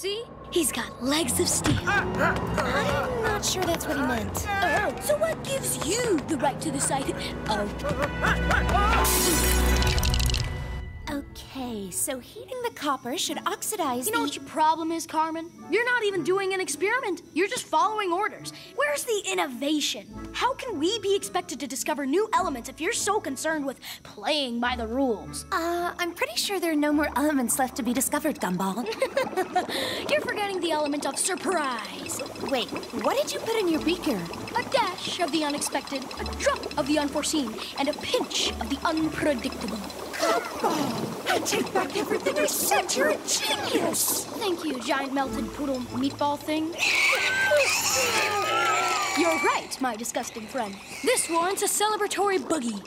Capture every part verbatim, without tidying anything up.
See? He's got legs of steel. I'm not sure that's what he meant. Oh, so what gives you the right to decide? Oh. Okay, so heating the copper should oxidize the... You know what your problem is, Carmen? You're not even doing an experiment. You're just following orders. Where's the innovation? How can we be expected to discover new elements if you're so concerned with playing by the rules? Uh, I'm pretty sure there are no more elements left to be discovered, Gumball. You're forgetting the element of surprise. Wait, what did you put in your beaker? A dash of the unexpected, a drop of the unforeseen, and a pinch of the unpredictable. Gumball, I take back everything I said. You're a genius. Thank you, giant melted poodle meatball thing. You're right, my disgusting friend. This warrants a celebratory boogie.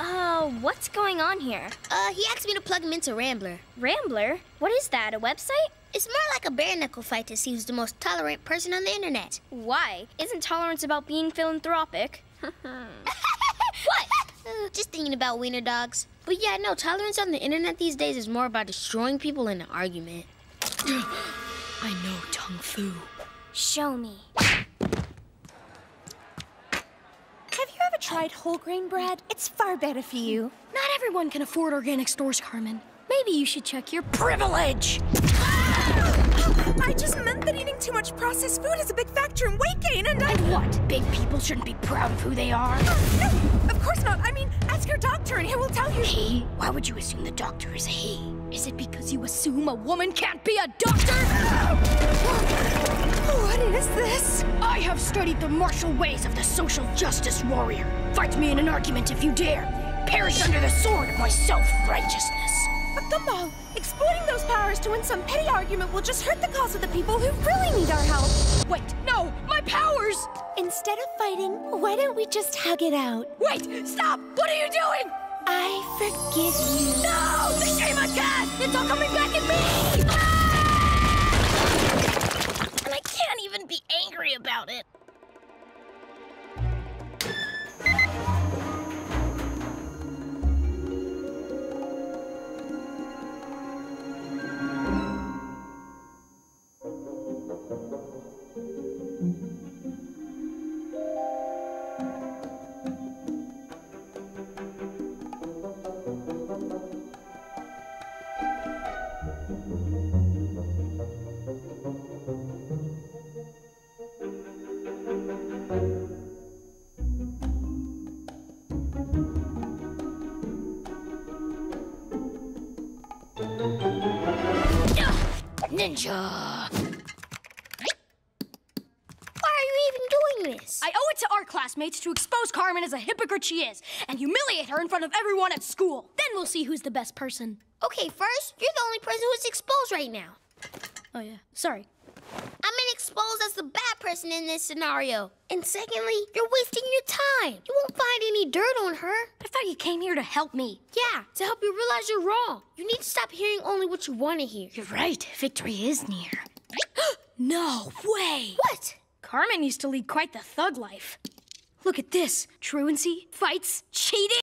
Uh, what's going on here? Uh, he asked me to plug him into Rambler. Rambler? What is that, a website? It's more like a bare-knuckle fight to see who's the most tolerant person on the internet. Why? Isn't tolerance about being philanthropic? What? Uh, just thinking about wiener dogs. But yeah, no, tolerance on the internet these days is more about destroying people in an argument. I know Kung Fu. Show me. Have you ever tried whole grain bread? It's far better for you. Not everyone can afford organic stores, Carmen. Maybe you should check your privilege. I just meant that eating too much processed food is a big factor in weight gain, and I... And what? Big people shouldn't be proud of who they are? Oh, no, of course not. I mean, ask your doctor and he will tell you... He? Why would you assume the doctor is a he? Is it because you assume a woman can't be a doctor? What is this? I have studied the martial ways of the social justice warrior. Fight me in an argument if you dare. Perish under the sword of my self-righteousness. But Gumball, exploiting those powers to win some petty argument will just hurt the cause of the people who really need our help. Wait, no, my powers! Instead of fighting, why don't we just hug it out? Wait, stop! What are you doing? I forgive you. No, the shame on God! It's all coming back at me! Ah! And I can't even be angry about it. Ninja! Why are you even doing this? I owe it to our classmates to expose Carmen as a hypocrite she is and humiliate her in front of everyone at school. Then we'll see who's the best person. Okay, first, you're the only person who's exposed right now. Oh, yeah. Sorry. I'm exposed as the bad person in this scenario. And secondly, you're wasting your time. You won't find any dirt on her. I thought you came here to help me. Yeah, to help you realize you're wrong. You need to stop hearing only what you want to hear. You're right. Victory is near. No way! What? Carmen used to lead quite the thug life. Look at this. Truancy, fights, cheating.